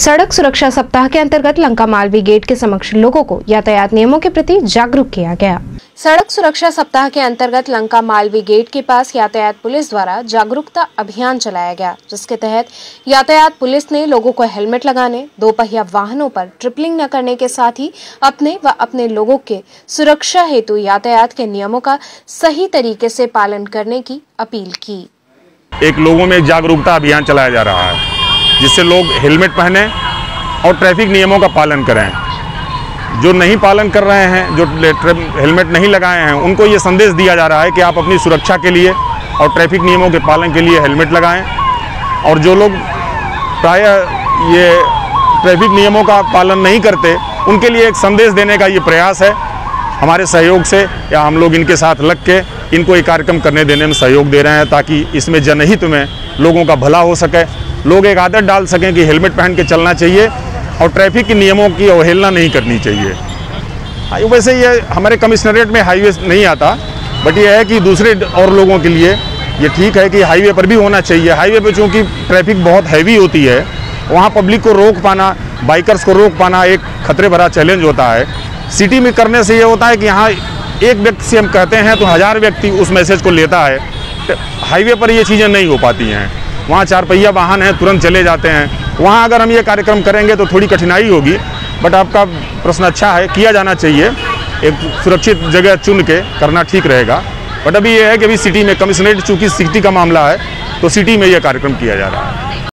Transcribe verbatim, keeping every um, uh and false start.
सड़क सुरक्षा सप्ताह के अंतर्गत लंका मालवी गेट के समक्ष लोगों को यातायात नियमों के प्रति जागरूक किया गया। सड़क सुरक्षा सप्ताह के अंतर्गत लंका मालवी गेट के पास यातायात पुलिस द्वारा जागरूकता अभियान चलाया गया, जिसके तहत यातायात पुलिस ने लोगों को हेलमेट लगाने, दोपहिया वाहनों पर ट्रिपलिंग न करने के साथ ही अपने व अपने लोगों के सुरक्षा हेतु यातायात के नियमों का सही तरीके से पालन करने की अपील की। एक लोगों में जागरूकता अभियान चलाया जा रहा है, जिससे लोग हेलमेट पहने और ट्रैफिक नियमों का पालन करें। जो नहीं पालन कर रहे हैं, जो हेलमेट नहीं लगाए हैं, उनको ये संदेश दिया जा रहा है कि आप अपनी सुरक्षा के लिए और ट्रैफिक नियमों के पालन के लिए हेलमेट लगाएं। और जो लोग प्रायः ये ट्रैफिक नियमों का पालन नहीं करते, उनके लिए एक संदेश देने का ये प्रयास है। हमारे सहयोग से या हम लोग इनके साथ लग के इनको ये कार्यक्रम करने देने में सहयोग दे रहे हैं, ताकि इसमें जनहित में लोगों का भला हो सके, लोग एक आदत डाल सकें कि हेलमेट पहन के चलना चाहिए और ट्रैफिक के नियमों की अवहेलना नहीं करनी चाहिए। वैसे ये हमारे कमिश्नरेट में हाईवे नहीं आता, बट ये है कि दूसरे और लोगों के लिए ये ठीक है कि हाईवे पर भी होना चाहिए। हाईवे पर चूँकि ट्रैफिक बहुत हैवी होती है, वहाँ पब्लिक को रोक पाना, बाइकर्स को रोक पाना एक खतरे भरा चैलेंज होता है। सिटी में करने से ये होता है कि यहाँ एक व्यक्ति से हम कहते हैं तो हज़ार व्यक्ति उस मैसेज को लेता है। हाईवे पर ये चीज़ें नहीं हो पाती हैं, वहाँ चार पहिया वाहन हैं, तुरंत चले जाते हैं। वहाँ अगर हम ये कार्यक्रम करेंगे तो थोड़ी कठिनाई होगी, बट आपका प्रश्न अच्छा है, किया जाना चाहिए। एक सुरक्षित जगह चुन के करना ठीक रहेगा, बट अभी ये है कि अभी सिटी में कमिश्नरेट चूँकि सिटी का मामला है तो सिटी में ये कार्यक्रम किया जा रहा है।